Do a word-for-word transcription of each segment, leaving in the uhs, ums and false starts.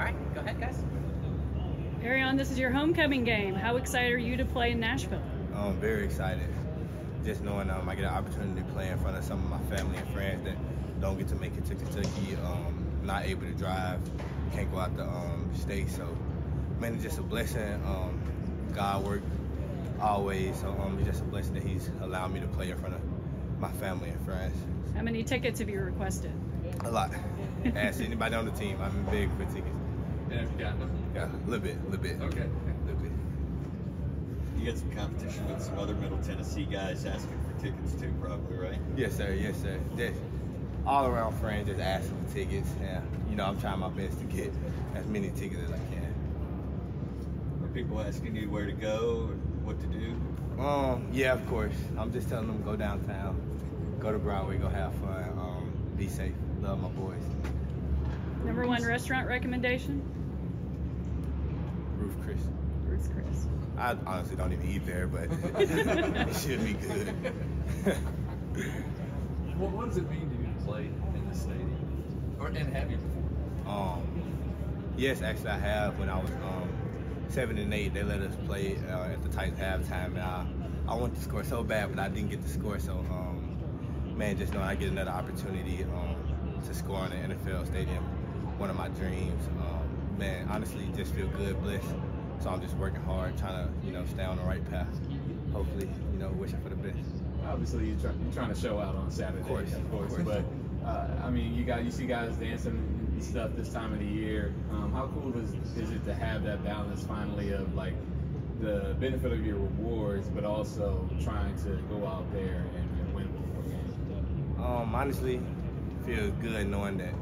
right, go ahead, guys. Barion, this is your homecoming game. How excited are you to play in Nashville? I'm um, very excited. Just knowing um, I get an opportunity to play in front of some of my family and friends that don't get to make it to Kentucky, um, not able to drive, can't go out to um, state. So, man, it's just a blessing. Um, God worked always, so um, it's just a blessing that he's allowed me to play in front of my family and friends. How many tickets have you requested? A lot. Ask anybody on the team. I'm big for tickets. And have you gotten them? Yeah, a little bit, a little bit. Okay. A little bit. You got some competition with some other Middle Tennessee guys asking for tickets too, probably, right? Yes, sir. Yes, sir. Just all around friends just asking for tickets. Yeah. You know, I'm trying my best to get as many tickets as I can. Are people asking you where to go or what to do? Um, yeah, of course. I'm just telling them go downtown, go to Broadway, go have fun, um, be safe. Love my boys. Number one restaurant recommendation? Ruth Chris. Ruth Chris. I honestly don't even eat there, but it should be good. Well, what does it mean to you to play in the stadium? Or, and have you before? Um, yes, actually I have. When I was um, seven and eight, they let us play uh, at the Titans halftime, and I, I wanted to score so bad, but I didn't get to score, so um, man, just knowing I get another opportunity um, to score on an N F L stadium, one of my dreams. Um, man, honestly, just feel good, blessed. So I'm just working hard, trying to, you know, stay on the right path. Hopefully, you know, wishing for the best. Obviously, you're, try you're trying to show out on Saturday, of course, of course. Of course. But uh, I mean, you got you see guys dancing and stuff this time of the year. Um, how cool is is it to have that balance finally of like the benefit of your rewards, but also trying to go out there and, and win before games? Um, honestly, feels good knowing that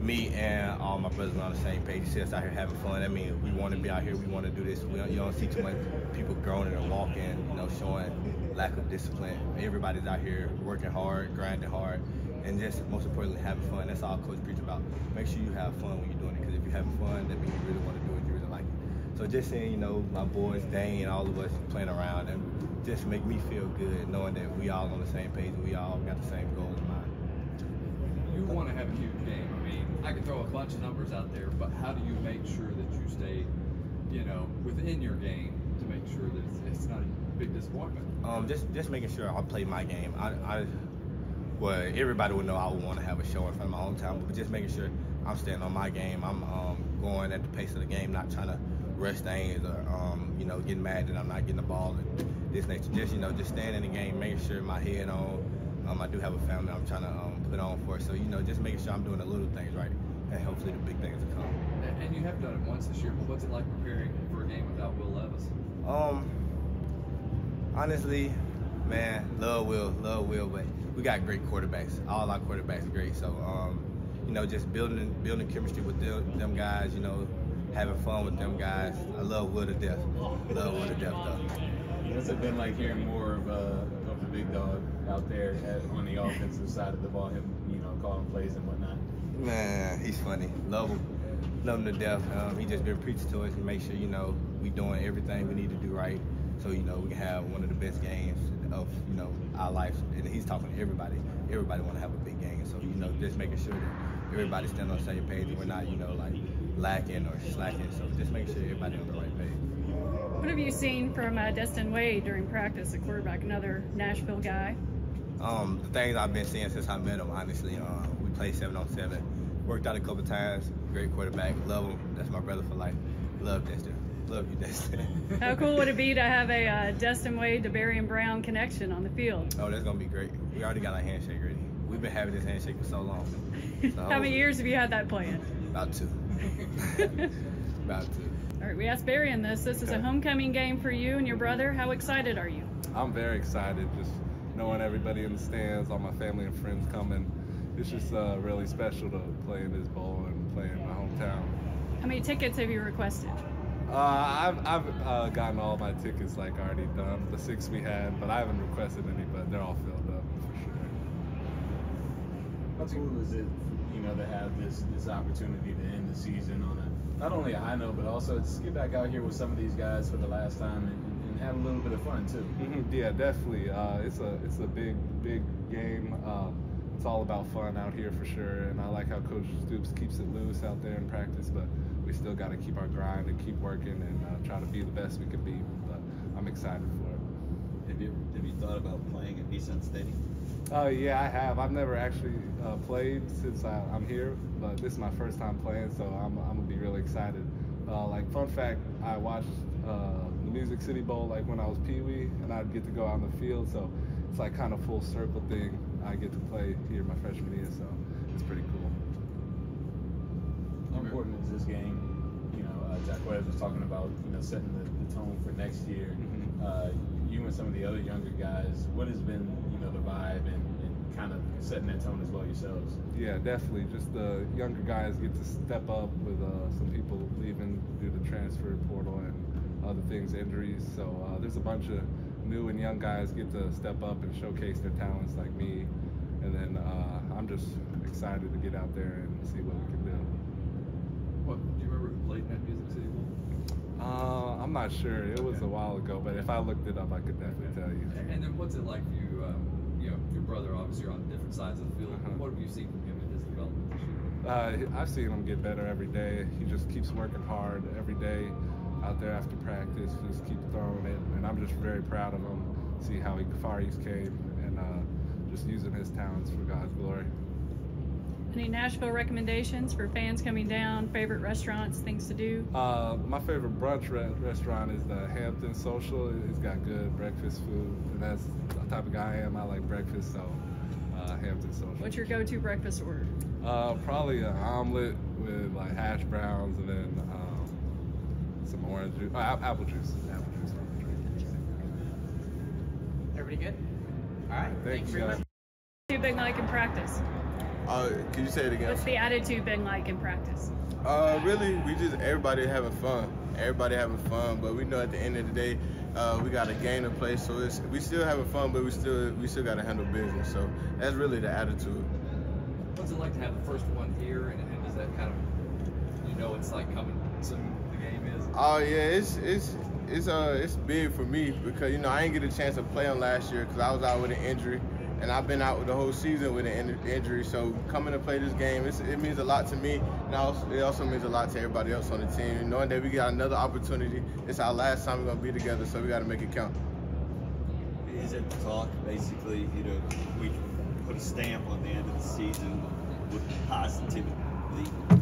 me and all my brothers are on the same page. See us out here having fun. I mean, we want to be out here. We want to do this. We don't, you don't see too many people groaning or walking, you know, showing lack of discipline. Everybody's out here working hard, grinding hard, and just most importantly, having fun. That's all Coach preach about. Make sure you have fun when you're doing it, because if you're having fun, that means you really want to do it. You really like it. So just seeing, you know, my boys, Dane, all of us playing around, and just make me feel good knowing that we all on the same page. We all got the same goal in mind. You want to have a huge game. I mean, I can throw a bunch of numbers out there, but how do you make sure that you stay, you know, within your game to make sure that it's, it's not a big disappointment? Um, just just making sure I play my game. I, I well, everybody would know I would want to have a show in front of my hometown, but just making sure I'm staying on my game. I'm um, going at the pace of the game, not trying to rush things or um, you know, getting mad that I'm not getting the ball and this nature. Just, you know, just staying in the game, making sure my head on. Um, I do have a family I'm trying to um, put on for, so, you know, just making sure I'm doing the little things right, and hopefully the big things will come. And, and you have done it once this year, but what's it like preparing for a game without Will Levis? Um, honestly, man, love Will, love Will, but we got great quarterbacks. All our quarterbacks are great, so, um, you know, just building building chemistry with them, them guys, you know, having fun with them guys. I love Will to death. Love Will to death, though. What's it been like hearing more of a of the big dog out there at, on the offensive side of the ball, him, you know, calling plays and whatnot? Man, he's funny. Love him. Love him to death. Um, he just been preaching to us and make sure, you know, we doing everything we need to do right, so, you know, we can have one of the best games of, you know, our lives. And he's talking to everybody. Everybody want to have a big game. So, you know, just making sure that everybody's standing on the same page and we're not, you know, like lacking or slacking. So just making sure everybody's on the right page. What have you seen from uh, Destin Wade during practice, a quarterback, another Nashville guy? Um, the things I've been seeing since I met him, honestly. Uh, we played seven on seven. Worked out a couple times. Great quarterback. Love him. That's my brother for life. Love Destin. Love you, Destin. How cool would it be to have a uh, Destin Wade to Barion Brown connection on the field? Oh, that's going to be great. We already got our handshake ready. We've been having this handshake for so long. So how many years have you had that plan? About two. About two. All right, we asked Barion this. This is a homecoming game for you and your brother. How excited are you? I'm very excited, just knowing everybody in the stands, all my family and friends coming. It's just uh, really special to play in this bowl and play in my hometown. How many tickets have you requested? Uh, I've, I've uh, gotten all my tickets, like, already done, the six we had, but I haven't requested any, but they're all filled up for sure. How cool is it, you know, to have this, this opportunity to end the season on a not only a high note, but also just get back out here with some of these guys for the last time and, and have a little bit of fun too? Mm-hmm. Yeah, definitely. Uh, it's a it's a big big game. Uh, it's all about fun out here for sure, and I like how Coach Stoops keeps it loose out there in practice, but we still got to keep our grind and keep working and uh, try to be the best we can be, but I'm excited for it. Have you, have you thought about playing at Nissan Stadium? Oh, uh, yeah, I have. I've never actually uh, played since I, I'm here, but this is my first time playing, so I'm, I'm going to be really excited. Uh, like, fun fact, I watched uh, the Music City Bowl, like, when I was Pee-wee, and I'd get to go out on the field, so it's, like, kind of full circle thing. I get to play here my freshman year, so it's pretty cool. How important is this game? You know, uh, Jack Webber was talking about, you know, setting the, the tone for next year. Mm-hmm. uh, you and some of the other younger guys, what has been, you know, the vibe and, and kind of setting that tone as well yourselves? Yeah, definitely. Just the younger guys get to step up with uh, some people leaving through the transfer portal and other things, injuries. So uh, there's a bunch of new and young guys get to step up and showcase their talents like me. And then uh, I'm just excited to get out there and see what we can do. What, do you remember who played at Music City Bowl? Uh, I'm not sure. It was okay. a while ago, but if I looked it up, I could definitely okay. tell you. And then, what's it like for you? Um, you know, your brother obviously on different sides of the field. Uh-huh. What have you seen from him in his development this year? Uh, I've seen him get better every day. He just keeps working hard every day out there after practice. Just keep throwing it, and I'm just very proud of him. See how he, far he's came, and uh, just using his talents for God's glory. Any Nashville recommendations for fans coming down, favorite restaurants, things to do? Uh, my favorite brunch re restaurant is the Hampton Social. It's got good breakfast food, and that's the type of guy I am. I like breakfast, so uh, Hampton Social. What's your go-to breakfast order? Uh, probably an omelet with like hash browns and then um, some orange juice, uh, apple juice. Apple juice. Everybody good? All right. Thanks, Thanks very much. Too big like in practice. Uh, can you say it again? What's the attitude been like in practice? Uh, really, we just everybody having fun. Everybody having fun, but we know at the end of the day, uh, we got a game to play. So it's we still having fun, but we still we still got to handle business. So that's really the attitude. What's it like to have the first one here, and, and does that kind of you know it's like coming soon? The game is. Oh uh, yeah, it's it's. It's uh it's big for me because you know I didn't get a chance to play on last year because I was out with an injury, and I've been out with the whole season with an injury. So coming to play this game, it's, it means a lot to me, and also, it also means a lot to everybody else on the team. And knowing that we got another opportunity, it's our last time we're gonna be together, so we got to make it count. Is it talk basically? You know, we put a stamp on the end of the season with positivity.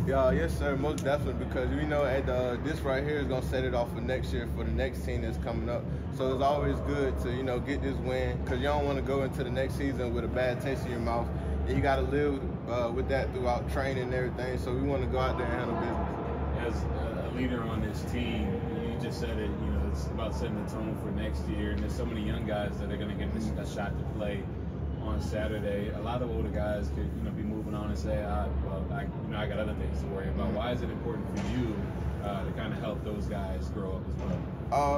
Yeah, yes, sir. Most definitely, because we know at uh, this right here is gonna set it off for next year for the next team that's coming up. So it's always good to you know get this win, because you don't want to go into the next season with a bad taste in your mouth, and you got to live uh, with that throughout training and everything. So we want to go out there and handle business. As a leader on this team, you just said it. You know, it's about setting the tone for next year, and there's so many young guys that are gonna get a shot to play on Saturday. A lot of older guys could you know be moving on and say, I, well, I, you know, I got other things to worry about. Why is it important for you uh, to kind of help those guys grow up as well?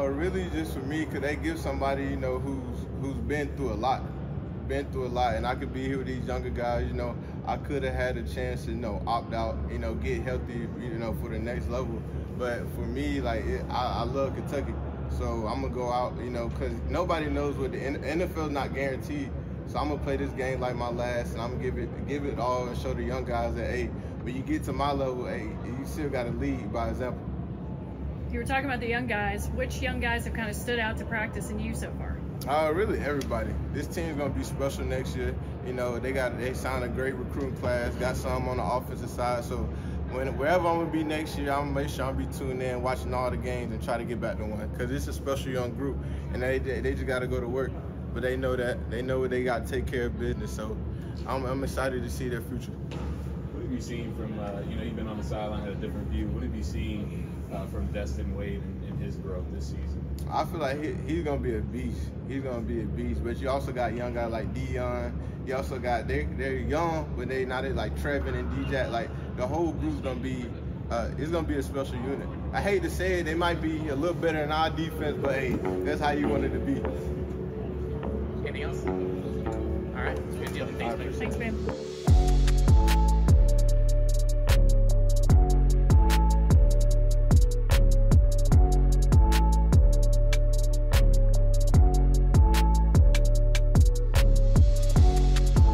Uh, really, just for me, could they give somebody you know who's who's been through a lot, been through a lot, and I could be here with these younger guys. You know, I could have had a chance to you know opt out, you know, get healthy, you know, for the next level. But for me, like it, I, I love Kentucky, so I'm gonna go out, you know, because nobody knows what the N F L is not guaranteed. So I'm gonna play this game like my last, and I'm gonna give it, give it all, and show the young guys that hey, when you get to my level, hey, you still gotta lead by example. You were talking about the young guys. Which young guys have kind of stood out to practice in you so far? Uh, really everybody. This team's gonna be special next year. You know, they got they signed a great recruiting class. Got some on the offensive side. So when wherever I'm gonna be next year, I'm gonna make sure I'm be tuned in, watching all the games, and try to get back to one. Cause it's a special young group, and they they, they just gotta go to work. But they know that they know they got to take care of business, so I'm, I'm excited to see their future. What have you seen from uh, you know you've been on the sideline, had a different view. What have you seen uh, from Destin Wade and, and his growth this season? I feel like he, he's gonna be a beast. He's gonna be a beast. But you also got young guys like Dion. You also got they they're young, but they not like Trevin and D J. Like the whole group's gonna be uh, it's gonna be a special unit. I hate to say it, they might be a little better than our defense, but hey, that's how you want it to be. Anything else? All right, good deal. Thanks, man. Thanks, man.